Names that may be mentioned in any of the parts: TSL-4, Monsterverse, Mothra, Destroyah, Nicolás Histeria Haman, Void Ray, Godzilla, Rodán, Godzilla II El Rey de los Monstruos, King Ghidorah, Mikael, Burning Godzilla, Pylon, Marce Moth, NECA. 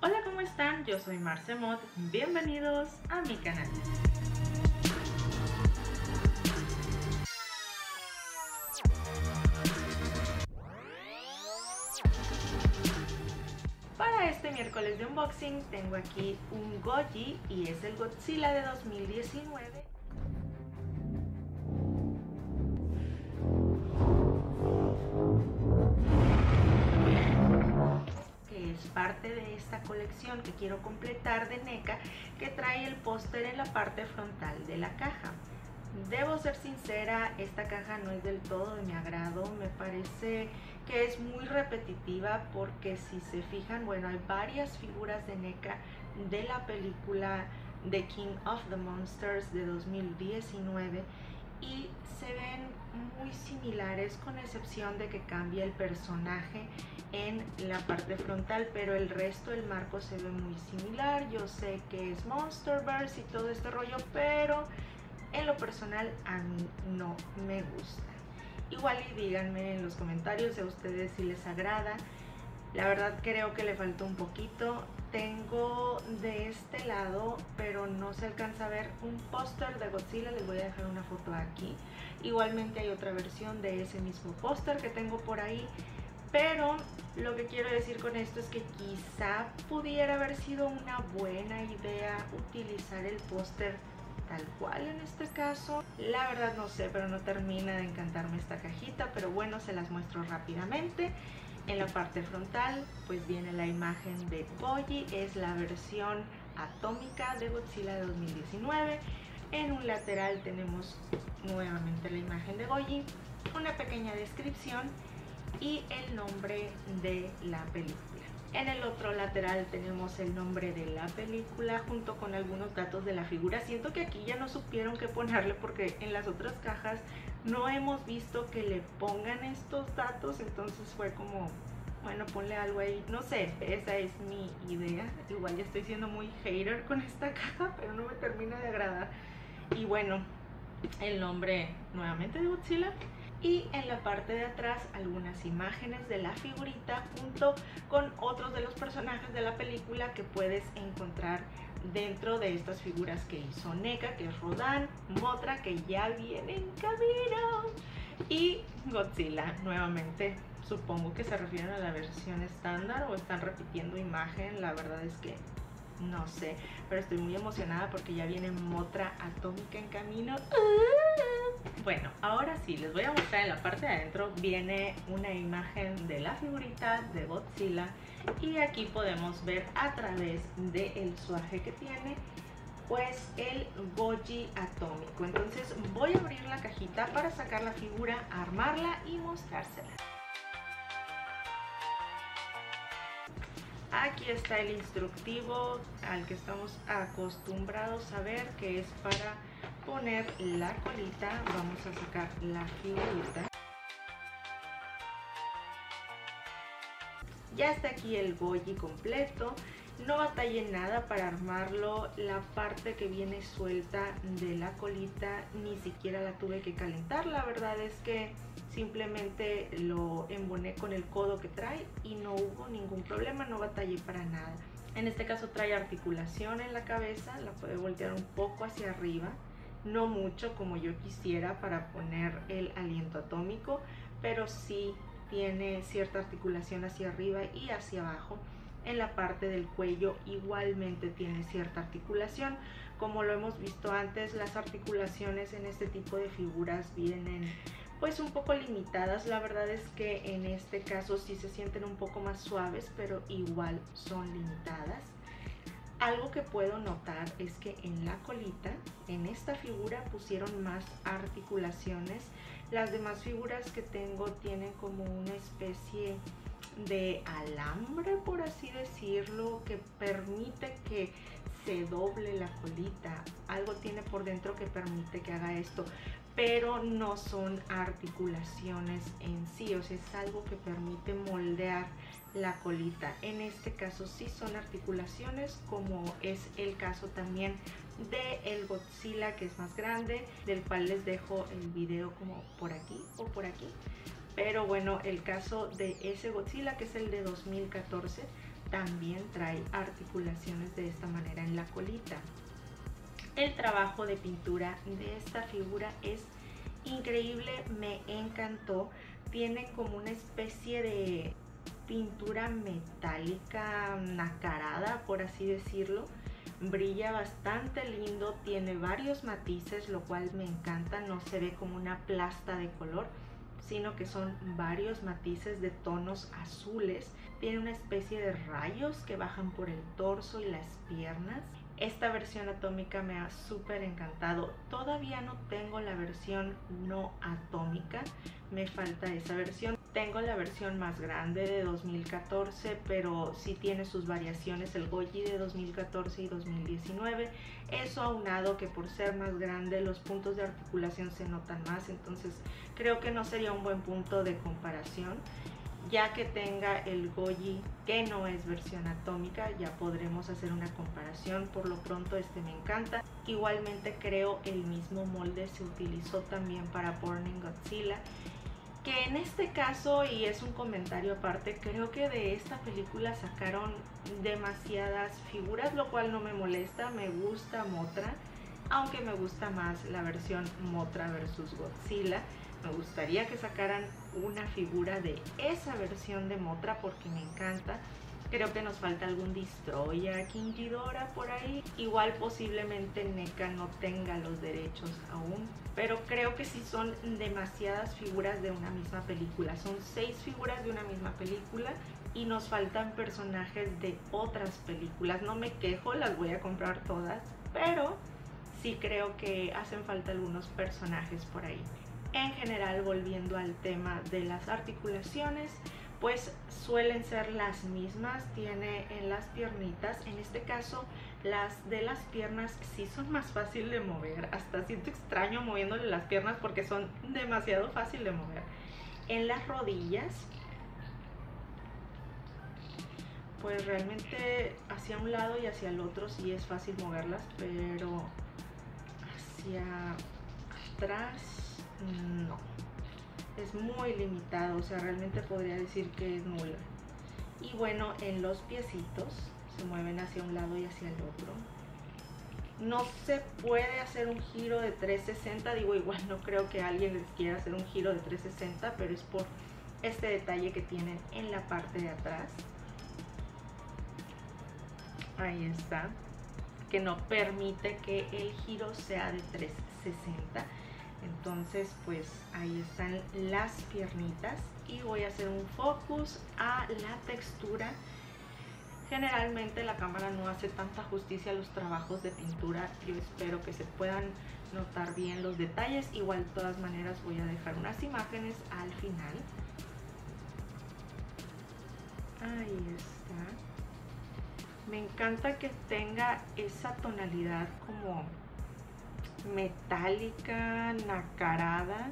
Hola, ¿cómo están? Yo soy Marce Moth, bienvenidos a mi canal. Para este miércoles de unboxing tengo aquí un Goji y es el Godzilla de 2019. Parte de esta colección que quiero completar de NECA, que trae el póster en la parte frontal de la caja. Debo ser sincera, esta caja no es del todo de mi agrado, me parece que es muy repetitiva porque si se fijan, bueno, hay varias figuras de NECA de la película The King of the Monsters de 2019 y se ven muy similares con excepción de que cambia el personaje en la parte frontal, pero el resto del marco se ve muy similar. Yo sé que es Monsterverse y todo este rollo, pero en lo personal a mí no me gusta. Igual y díganme en los comentarios a ustedes si les agrada. La verdad creo que le faltó un poquito. Tengo de este lado, pero no se alcanza a ver, un póster de Godzilla. Les voy a dejar una foto aquí. Igualmente hay otra versión de ese mismo póster que tengo por ahí. Pero lo que quiero decir con esto es que quizá pudiera haber sido una buena idea utilizar el póster tal cual en este caso. La verdad no sé, pero no termina de encantarme esta cajita. Pero bueno, se las muestro rápidamente. En la parte frontal pues viene la imagen de Goji, es la versión atómica de Godzilla de 2019. En un lateral tenemos nuevamente la imagen de Goji, una pequeña descripción y el nombre de la película. En el otro lateral tenemos el nombre de la película junto con algunos datos de la figura. Siento que aquí ya no supieron qué ponerle porque en las otras cajas no hemos visto que le pongan estos datos, entonces fue como, bueno, ponle algo ahí. No sé, esa es mi idea. Igual ya estoy siendo muy hater con esta caja, pero no me termina de agradar. Y bueno, el nombre nuevamente de Godzilla. Y en la parte de atrás algunas imágenes de la figurita junto con otros de los personajes de la película que puedes encontrar dentro de estas figuras que hizo NECA, que es Rodán, Mothra, que ya viene en camino, y Godzilla nuevamente. Supongo que se refieren a la versión estándar o están repitiendo imagen, la verdad es que no sé, pero estoy muy emocionada porque ya viene Mothra atómica en camino. Bueno, ahora sí, les voy a mostrar. En la parte de adentro viene una imagen de la figurita de Godzilla y aquí podemos ver a través del suaje que tiene pues el Goji atómico. Entonces voy a abrir la cajita para sacar la figura, armarla y mostrársela. Aquí está el instructivo al que estamos acostumbrados a ver, que es para poner la colita. Vamos a sacar la figurita. Ya está aquí el Goji completo. No batallé en nada para armarlo. La parte que viene suelta de la colita ni siquiera la tuve que calentar. La verdad es que simplemente lo emboné con el codo que trae y no hubo ningún problema, no batallé para nada. En este caso trae articulación en la cabeza, la puede voltear un poco hacia arriba, no mucho como yo quisiera para poner el aliento atómico, pero sí tiene cierta articulación hacia arriba y hacia abajo. En la parte del cuello igualmente tiene cierta articulación. Como lo hemos visto antes, las articulaciones en este tipo de figuras vienen pues un poco limitadas. La verdad es que en este caso sí se sienten un poco más suaves, pero igual son limitadas. Algo que puedo notar es que en la colita, en esta figura, pusieron más articulaciones. Las demás figuras que tengo tienen como una especie de alambre, por así decirlo, que permite que se doble la colita. Algo tiene por dentro que permite que haga esto, pero no son articulaciones en sí, o sea, es algo que permite moldear la colita. En este caso sí son articulaciones, como es el caso también de el Godzilla, que es más grande, del cual les dejo el video como por aquí o por aquí. Pero bueno, el caso de ese Godzilla, que es el de 2014, también trae articulaciones de esta manera en la colita. El trabajo de pintura de esta figura es increíble, me encantó. Tiene como una especie de pintura metálica nacarada, por así decirlo. Brilla bastante lindo, tiene varios matices, lo cual me encanta. No se ve como una plasta de color, sino que son varios matices de tonos azules. Tiene una especie de rayos que bajan por el torso y las piernas. Esta versión atómica me ha súper encantado. Todavía no tengo la versión no atómica, me falta esa versión. Tengo la versión más grande de 2014, pero sí tiene sus variaciones, el Goji de 2014 y 2019. Eso aunado que por ser más grande los puntos de articulación se notan más, entonces creo que no sería un buen punto de comparación. Ya que tenga el Goji que no es versión atómica, ya podremos hacer una comparación. Por lo pronto este me encanta. Igualmente creo el mismo molde se utilizó también para Burning Godzilla, que en este caso, y es un comentario aparte, creo que de esta película sacaron demasiadas figuras, lo cual no me molesta, me gusta Mothra, aunque me gusta más la versión Mothra versus Godzilla. Me gustaría que sacaran una figura de esa versión de Mothra porque me encanta. Creo que nos falta algún Destroyah, King Ghidorah por ahí. Igual posiblemente NECA no tenga los derechos aún, pero creo que sí son demasiadas figuras de una misma película. Son 6 figuras de una misma película y nos faltan personajes de otras películas. No me quejo, las voy a comprar todas, pero sí creo que hacen falta algunos personajes por ahí. En general, volviendo al tema de las articulaciones, pues suelen ser las mismas. Tiene en las piernitas, en este caso las de las piernas sí son más fácil de mover. Hasta siento extraño moviéndole las piernas porque son demasiado fácil de mover. En las rodillas, pues realmente hacia un lado y hacia el otro sí es fácil moverlas, pero hacia atrás no, es muy limitado, o sea, realmente podría decir que es nula. Y bueno, en los piecitos se mueven hacia un lado y hacia el otro. No se puede hacer un giro de 360, digo, igual no creo que alguien les quiera hacer un giro de 360, pero es por este detalle que tienen en la parte de atrás. Ahí está, que no permite que el giro sea de 360. Entonces, pues ahí están las piernitas y voy a hacer un focus a la textura. Generalmente la cámara no hace tanta justicia a los trabajos de pintura. Yo espero que se puedan notar bien los detalles. Igual, de todas maneras, voy a dejar unas imágenes al final. Ahí está. Me encanta que tenga esa tonalidad como metálica, nacarada.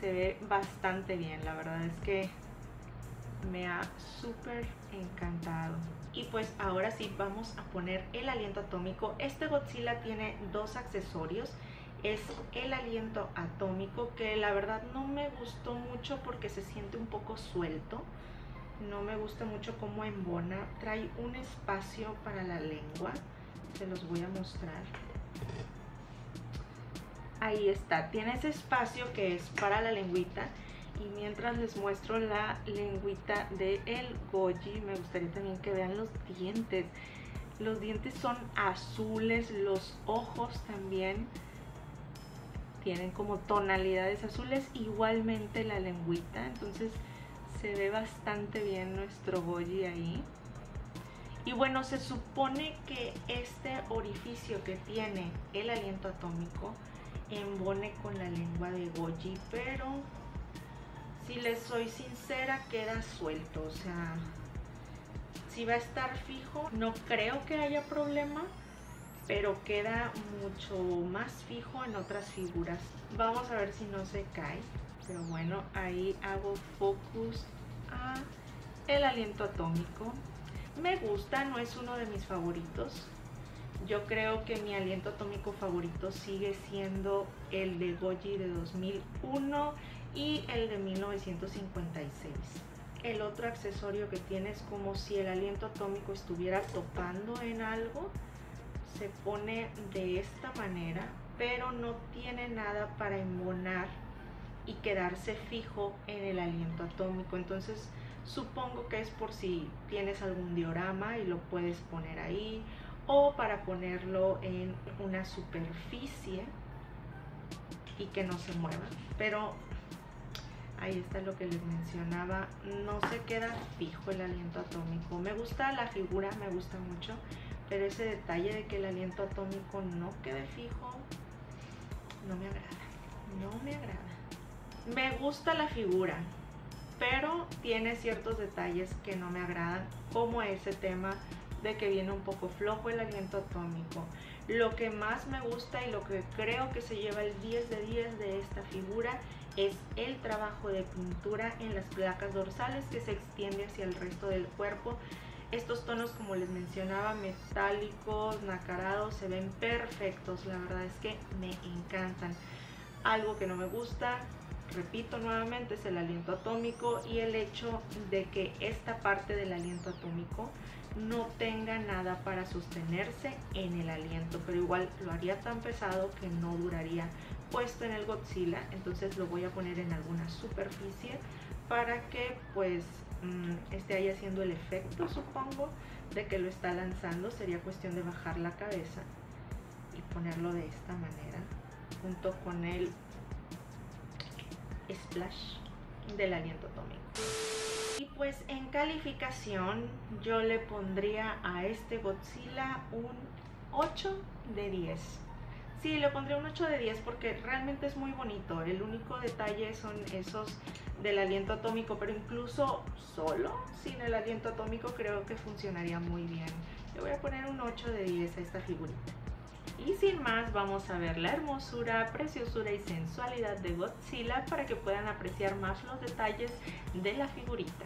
Se ve bastante bien, la verdad es que me ha súper encantado. Y pues ahora sí vamos a poner el aliento atómico. Este Godzilla tiene 2 accesorios. Es el aliento atómico, que la verdad no me gustó mucho porque se siente un poco suelto. No me gusta mucho cómo embona. Trae un espacio para la lengua, se los voy a mostrar. Ahí está, tiene ese espacio que es para la lengüita. Y mientras les muestro la lengüita del Goji, me gustaría también que vean los dientes. Los dientes son azules, los ojos también tienen como tonalidades azules, igualmente la lengüita. Entonces se ve bastante bien nuestro Goji ahí. Y bueno, se supone que este orificio que tiene el aliento atómico embone con la lengua de Goji, pero si les soy sincera, queda suelto. O sea, si va a estar fijo, no creo que haya problema, pero queda mucho más fijo en otras figuras. Vamos a ver si no se cae, pero bueno, ahí hago focus a el aliento atómico. Me gusta, no es uno de mis favoritos. Yo creo que mi aliento atómico favorito sigue siendo el de Goji de 2001 y el de 1956. El otro accesorio que tiene es como si el aliento atómico estuviera topando en algo. Se pone de esta manera, pero no tiene nada para embonar y quedarse fijo en el aliento atómico. Entonces supongo que es por si tienes algún diorama y lo puedes poner ahí, o para ponerlo en una superficie y que no se mueva. Pero ahí está lo que les mencionaba, no se queda fijo el aliento atómico. Me gusta la figura, me gusta mucho, pero ese detalle de que el aliento atómico no quede fijo, no me agrada, no me agrada. Me gusta la figura, pero tiene ciertos detalles que no me agradan, como ese tema de que viene un poco flojo el aliento atómico. Lo que más me gusta y lo que creo que se lleva el 10 de 10 de esta figura es el trabajo de pintura en las placas dorsales que se extiende hacia el resto del cuerpo. Estos tonos, como les mencionaba, metálicos, nacarados, se ven perfectos. La verdad es que me encantan. Algo que no me gusta, repito nuevamente, es el aliento atómico y el hecho de que esta parte del aliento atómico no tenga nada para sostenerse en el aliento. Pero igual lo haría tan pesado que no duraría puesto en el Godzilla. Entonces lo voy a poner en alguna superficie para que pues esté ahí haciendo el efecto, supongo, de que lo está lanzando. Sería cuestión de bajar la cabeza y ponerlo de esta manera junto con el splash del aliento atómico. Y pues en calificación yo le pondría a este Godzilla un 8 de 10. Sí, le pondría un 8 de 10 porque realmente es muy bonito. El único detalle son esos del aliento atómico, pero incluso solo sin el aliento atómico creo que funcionaría muy bien. Le voy a poner un 8 de 10 a esta figurita. Y sin más, vamos a ver la hermosura, preciosura y sensualidad de Godzilla para que puedan apreciar más los detalles de la figurita.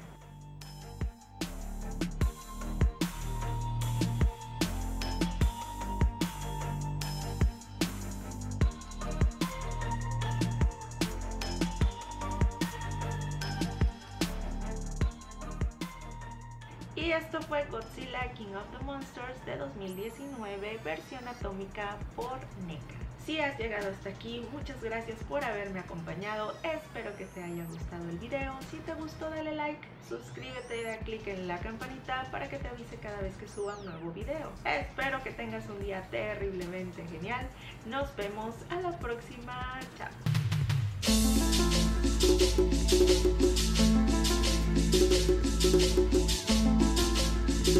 Y esto fue Godzilla King of the Monsters de 2019, versión atómica por NECA. Si has llegado hasta aquí, muchas gracias por haberme acompañado. Espero que te haya gustado el video. Si te gustó, dale like, suscríbete y da clic en la campanita para que te avise cada vez que suba un nuevo video. Espero que tengas un día terriblemente genial. Nos vemos a la próxima. Chao.